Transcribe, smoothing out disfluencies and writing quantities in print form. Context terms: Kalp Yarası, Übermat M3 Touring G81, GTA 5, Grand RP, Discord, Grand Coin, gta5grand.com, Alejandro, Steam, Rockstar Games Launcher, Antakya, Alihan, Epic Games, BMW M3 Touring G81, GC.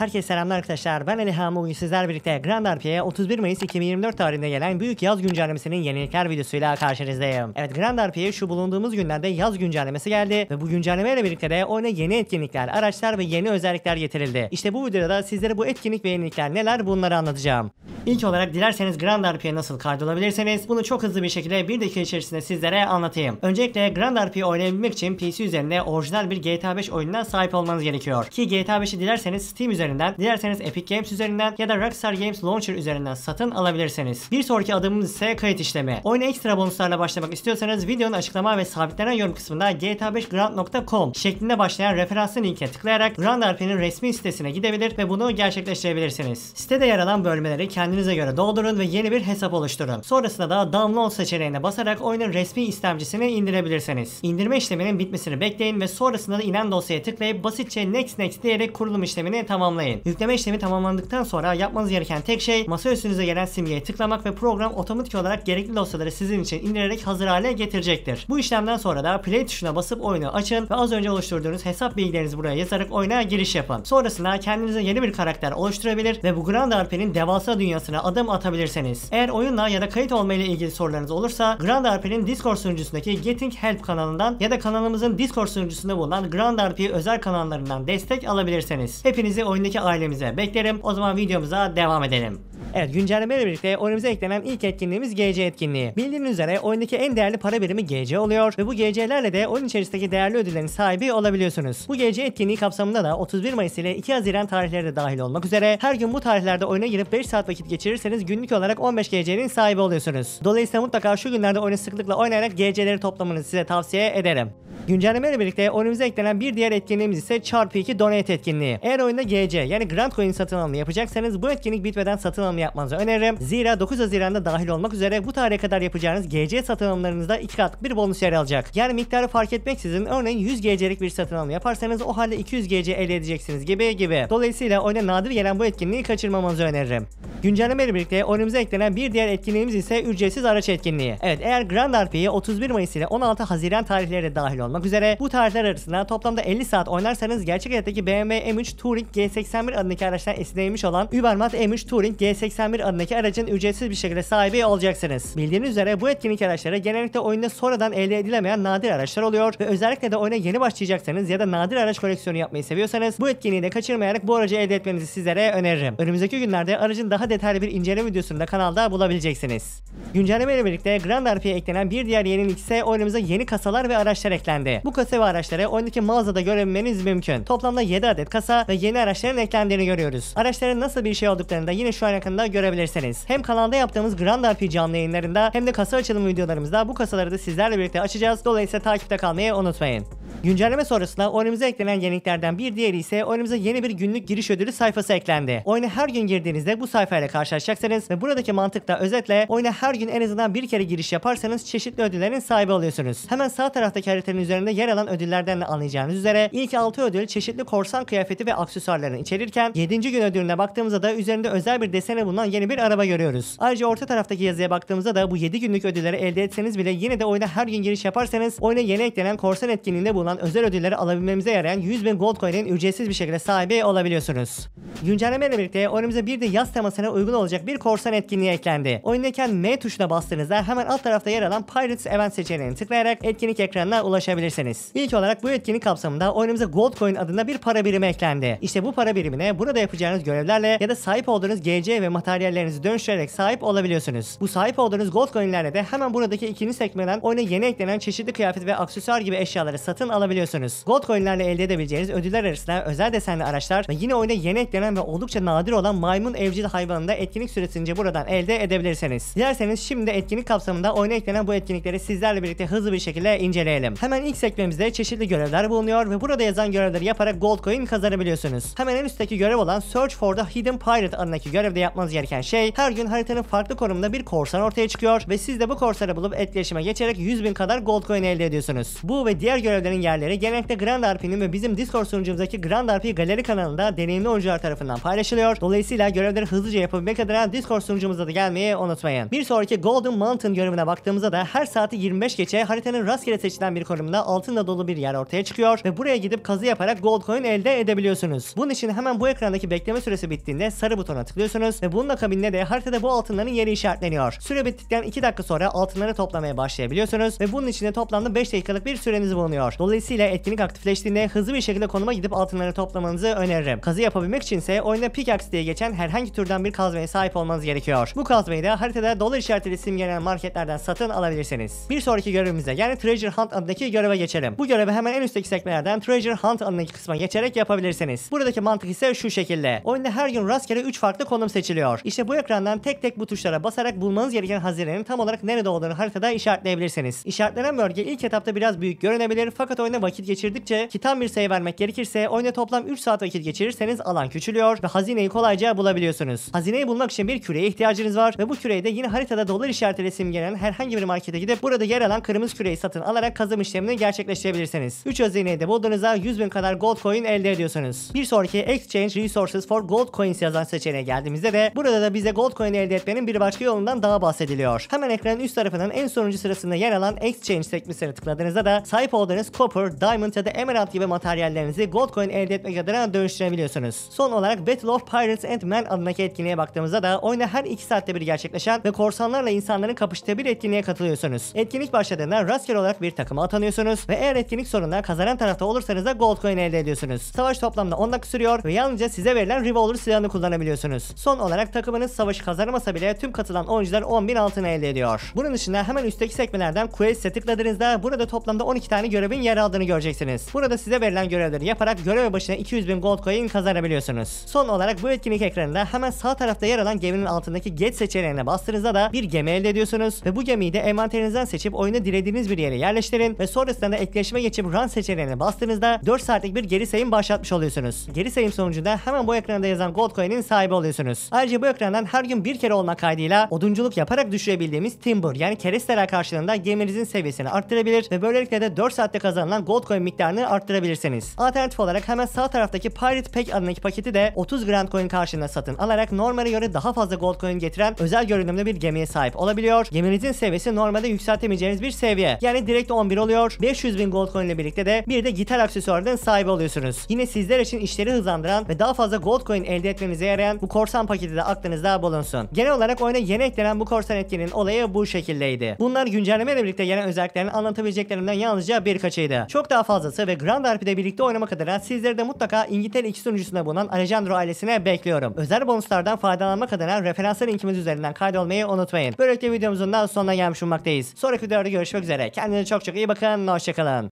Herkese selamlar arkadaşlar, ben Alihan. Bugün sizler birlikte Grand RP'ye 31 Mayıs 2024 tarihinde gelen büyük yaz güncellemesinin yenilikler videosuyla karşınızdayım. Evet, Grand RP'ye şu bulunduğumuz günlerde yaz güncellemesi geldi ve bu güncellemeyle birlikte de oyuna yeni etkinlikler, araçlar ve yeni özellikler getirildi. İşte bu videoda sizlere bu etkinlik ve yenilikler neler, bunları anlatacağım. İlk olarak dilerseniz Grand RP'ye nasıl kaydolabilirseniz bunu çok hızlı bir şekilde 1 dakika içerisinde sizlere anlatayım. Öncelikle Grand RP'yi oynayabilmek için PC üzerinde orijinal bir GTA 5 oyununa sahip olmanız gerekiyor. Ki GTA 5'i dilerseniz Steam üzerinden, dilerseniz Epic Games üzerinden ya da Rockstar Games Launcher üzerinden satın alabilirsiniz. Bir sonraki adımımız ise kayıt işlemi. Oyuna ekstra bonuslarla başlamak istiyorsanız videonun açıklama ve sabitlenen yorum kısmında gta5grand.com şeklinde başlayan referanslı linke tıklayarak Grand RP'nin resmi sitesine gidebilir ve bunu gerçekleştirebilirsiniz. Sitede yer alan bölmeleri kendinize göre doldurun ve yeni bir hesap oluşturun. Sonrasında da download seçeneğine basarak oyunun resmi istemcisini indirebilirsiniz. İndirme işleminin bitmesini bekleyin ve sonrasında da inen dosyaya tıklayıp basitçe next next diyerek kurulum işlemini tamamlayın. Yükleme işlemi tamamlandıktan sonra yapmanız gereken tek şey masa üstünüze gelen simgeye tıklamak ve program otomatik olarak gerekli dosyaları sizin için indirerek hazır hale getirecektir. Bu işlemden sonra da play tuşuna basıp oyunu açın ve az önce oluşturduğunuz hesap bilgilerinizi buraya yazarak oyuna giriş yapın. Sonrasında kendinize yeni bir karakter oluşturabilir ve bu Grand RP'nin devasa dünyasına adım atabilirsiniz. Eğer oyunla ya da kayıt olmayla ilgili sorularınız olursa Grand RP'nin Discord sunucusundaki Getting Help kanalından ya da kanalımızın Discord sunucusunda bulunan Grand RP özel kanallarından destek alabilirsiniz. Hepinizi oyundaki ailemize beklerim. O zaman videomuza devam edelim. Evet, güncellemeyle birlikte oyunumuza eklenen ilk etkinliğimiz GC etkinliği. Bildiğiniz üzere oyundaki en değerli para birimi GC oluyor ve bu GC'lerle de oyun içerisindeki değerli ödüllerin sahibi olabiliyorsunuz. Bu GC etkinliği kapsamında da 31 Mayıs ile 2 Haziran tarihleri de dahil olmak üzere her gün bu tarihlerde oyuna girip 5 saat vakit geçirirseniz günlük olarak 15 GC'nin sahibi oluyorsunuz. Dolayısıyla mutlaka şu günlerde oyunu sıklıkla oynayarak GC'leri toplamanızı size tavsiye ederim. Güncellemeyle birlikte oyunumuza eklenen bir diğer etkinliğimiz ise çarpı 2 donate etkinliği. Eğer oyunda GC yani Grand Coin satın alımı yapacaksanız bu etkinlik bitmeden satın alımı yapmanızı öneririm. Zira 9 Haziran'da dahil olmak üzere bu tarihe kadar yapacağınız GC satın alımlarınızda 2 katlık bir bonus yer alacak. Yani miktarı fark etmeksizin örneğin 100 GC'lik bir satın alımı yaparsanız o halde 200 GC elde edeceksiniz gibi. Dolayısıyla oyuna nadir gelen bu etkinliği kaçırmamanızı öneririm. Güncellemeyle birlikte oyunumuza eklenen bir diğer etkinliğimiz ise ücretsiz araç etkinliği. Evet, eğer Grand RP'yi 31 Mayıs ile 16 Haziran tarihleri dahil olmak üzere bu tarihler arasında toplamda 50 saat oynarsanız gerçek hayattaki BMW M3 Touring G81 adındaki araçtan esinlenmiş olan Übermat M3 Touring G81 adındaki aracın ücretsiz bir şekilde sahibi olacaksınız. Bildiğiniz üzere bu etkinlik araçları genellikle oyunda sonradan elde edilemeyen nadir araçlar oluyor ve özellikle de oyuna yeni başlayacaksanız ya da nadir araç koleksiyonu yapmayı seviyorsanız bu etkinliği de kaçırmayarak bu aracı elde etmenizi sizlere öneririm. Önümüzdeki günlerde aracın daha detaylı bir inceleme videosunu da kanalda bulabileceksiniz. Güncelleme ile birlikte Grand RP'ye eklenen bir diğer yenilik ise oyunumuza yeni kasalar ve araçlar eklendi. Bu kasa ve araçları oyundaki mağazada görebilmeniz mümkün. Toplamda 7 adet kasa ve yeni araçların eklendiğini görüyoruz. Araçların nasıl bir şey olduklarını da yine şu an yakında görebilirsiniz. Hem kanalda yaptığımız Grand RP canlı yayınlarında hem de kasa açılımı videolarımızda bu kasaları da sizlerle birlikte açacağız. Dolayısıyla takipte kalmayı unutmayın. Güncelleme sonrasında oyunumuza eklenen yeniliklerden bir diğeri ise oyunumuza yeni bir günlük giriş ödülü sayfası eklendi. Oyuna her gün girdiğinizde bu sayfayla karşılaşacaksınız ve buradaki mantıkla özetle oyuna her gün en azından bir kere giriş yaparsanız çeşitli ödüllerin sahibi oluyorsunuz. Hemen sağ taraftaki haritanın üzerinde yer alan ödüllerden de anlayacağınız üzere ilk 6 ödül çeşitli korsan kıyafeti ve aksesuarlarını içerirken 7. gün ödülüne baktığımızda da üzerinde özel bir desene bulunan yeni bir araba görüyoruz. Ayrıca orta taraftaki yazıya baktığımızda da bu 7 günlük ödülleri elde etseniz bile yine de oyuna her gün giriş yaparsanız oyuna yeni eklenen korsan etkinliğinde bulunan özel ödülleri alabilmemize yarayan 100.000 gold coin'in ücretsiz bir şekilde sahibi olabiliyorsunuz. Güncellemeyle birlikte oyunumuza bir de yaz temasına uygun olacak bir korsan etkinliği eklendi. Oyundayken M tuşuna bastığınızda hemen alt tarafta yer alan Pirates Event seçeneğini tıklayarak etkinlik ekranına ulaşabilirsiniz. İlk olarak bu etkinlik kapsamında oyunumuza gold coin adında bir para birimi eklendi. İşte bu para birimine burada yapacağınız görevlerle ya da sahip olduğunuz GC ve materyallerinizi dönüştürerek sahip olabiliyorsunuz. Bu sahip olduğunuz gold coin'lerle de hemen buradaki ikinci sekmeden oyuna yeni eklenen çeşitli kıyafet ve aksesuar gibi eşyaları satın alabiliyorsunuz. Gold coin'lerle elde edebileceğiniz ödüller arasında özel desenli araçlar ve yine oyuna yeni eklenen ve oldukça nadir olan maymun evcil hayvanını da etkinlik süresince buradan elde edebilirsiniz. Dilerseniz şimdi de etkinlik kapsamında oyuna eklenen bu etkinlikleri sizlerle birlikte hızlı bir şekilde inceleyelim. Hemen ilk sekmemizde çeşitli görevler bulunuyor ve burada yazan görevleri yaparak gold coin kazanabiliyorsunuz. Hemen en üstteki görev olan Search for the Hidden Pirate adındaki görevde yapmanız gereken şey her gün haritanın farklı konumunda bir korsan ortaya çıkıyor ve siz de bu korsanı bulup etkileşime geçerek 100.000 kadar gold coin elde ediyorsunuz. Bu ve diğer görevlerin yerleri genellikle Grand RP'nin ve bizim Discord sunucumuzdaki Grand RP galeri kanalında deneyimli oyuncular tarafından paylaşılıyor. Dolayısıyla görevleri hızlıca yapabilmek adına Discord sunucumuza da gelmeyi unutmayın. Bir sonraki Golden Mountain görevine baktığımızda da her saati 25 geçe haritanın rastgele seçilen bir konumda altınla dolu bir yer ortaya çıkıyor ve buraya gidip kazı yaparak gold coin elde edebiliyorsunuz. Bunun için hemen bu ekrandaki bekleme süresi bittiğinde sarı butona tıklıyorsunuz ve bunun akabinde de haritada bu altınların yeri işaretleniyor. Süre bittikten 2 dakika sonra altınları toplamaya başlayabiliyorsunuz ve bunun için de toplamda 5 dakikalık bir süreniz bulunuyor. Dolayısıyla etkinlik aktifleştiğinde hızlı bir şekilde konuma gidip altınları toplamanızı öneririm. Kazı yapabilmek içinse oyunda pickaxe diye geçen herhangi türden bir kazmaya sahip olmanız gerekiyor. Bu kazmayı da haritada dolar işaretli simgelen marketlerden satın alabilirsiniz. Bir sonraki görevimize yani Treasure Hunt adındaki göreve geçelim. Bu görevi hemen en üstteki sekmelerden Treasure Hunt adındaki kısma geçerek yapabilirsiniz. Buradaki mantık ise şu şekilde. Oyunda her gün rastgele 3 farklı konum seçiliyor. İşte bu ekrandan tek tek bu tuşlara basarak bulmanız gereken hazinenin tam olarak nerede olduğunu haritada işaretleyebilirsiniz. İşaretlenen bölge ilk etapta biraz büyük görünebilir fakat oyuna vakit geçirdikçe ki tam bir sayı vermek gerekirse oyuna toplam 3 saat vakit geçirirseniz alan küçülüyor ve hazineyi kolayca bulabiliyorsunuz. Hazineyi bulmak için bir küreye ihtiyacınız var ve bu küreyi de yine haritada dolar işaretiyle simgelen herhangi bir markete gidip burada yer alan kırmızı küreyi satın alarak kazım işlemini gerçekleştirebilirsiniz. 3 hazineyi de bulduğunuzda 100.000 kadar gold coin elde ediyorsunuz. Bir sonraki Exchange Resources for Gold Coins yazan seçeneğe geldiğimizde de burada da bize gold coin elde etmenin bir başka yolundan daha bahsediliyor. Hemen ekranın üst tarafının en sonuncu sırasında yer alan Exchange sekmesine tıkladığınızda da sahip olduğunuz Copper, Diamond ya da Emerald gibi materyallerinizi gold coin elde etmek adına dönüştürebiliyorsunuz. Son olarak Battle of Pirates and Men adındaki etkinliğe baktığımızda da oyuna her 2 saatte bir gerçekleşen ve korsanlarla insanların kapıştığı bir etkinliğe katılıyorsunuz. Etkinlik başladığında rastgele olarak bir takıma atanıyorsunuz ve eğer etkinlik sonunda kazanan tarafta olursanız da gold coin elde ediyorsunuz. Savaş toplamda 10 dakika sürüyor ve yalnızca size verilen revolver silahını kullanabiliyorsunuz. Son olarak takımınız savaşı kazanamasa bile tüm katılan oyuncular 10.000 altın elde ediyor. Bunun dışında hemen üstteki sekmelerden Quest'e tıkladığınızda burada toplamda 12 tane görevin yer aldığını göreceksiniz. Burada size verilen görevleri yaparak görev başına 200.000 gold coin kazanabiliyorsunuz. Son olarak bu etkinlik ekranında hemen sağ tarafta yer alan geminin altındaki Get seçeneğine bastığınızda da bir gemi elde ediyorsunuz ve bu gemiyi de envanterinizden seçip oyunu dilediğiniz bir yere yerleştirin ve sonrasında da ekleşime geçip Run seçeneğine bastığınızda 4 saatlik bir geri sayım başlatmış oluyorsunuz. Geri sayım sonucunda hemen bu ekranda yazan gold coin'in sahibi oluyorsunuz. Ayrıca bu ekrandan her gün bir kere olmak kaydıyla odunculuk yaparak düşürebildiğimiz timber yani keresteler karşılığında geminizin seviyesini arttırabilir ve böylelikle de 4 saatte kazanılan gold coin miktarını arttırabilirsiniz. Alternatif olarak hemen sağ taraftaki Pirate Pack adındaki paketi de 30 grand coin karşılığında satın alarak normale göre daha fazla gold coin getiren özel görünümlü bir gemiye sahip olabiliyor. Geminizin seviyesi normalde yükseltemeyeceğiniz bir seviye. Yani direkt 11 oluyor. 500.000 gold coin ile birlikte de bir de gitar aksesuarının sahibi oluyorsunuz. Yine sizler için işleri hızlandıran ve daha fazla gold coin elde etmenize yarayan bu korsan paketi de aklınızda bulunsun. Genel olarak oyuna yeni eklenen bu korsan etkinin olayı bu şekildeydi. Bunlar güncellemeyle birlikte gelen özelliklerini anlatabileceklerimden yalnızca birkaçıydı. Çok daha fazlası ve Grand RP'de birlikte oynamak adına sizleri de mutlaka İngiltere 2 sunucusunda bulunan Alejandro ailesine bekliyorum. Özel bonuslardan faydalanmak adına referanslar linkimiz üzerinden kaydolmayı unutmayın. Böylelikle videomuzun da sonuna gelmiş bulunmaktayız. Sonraki videoda görüşmek üzere. Kendinize çok çok iyi bakın. Hoşçakalın.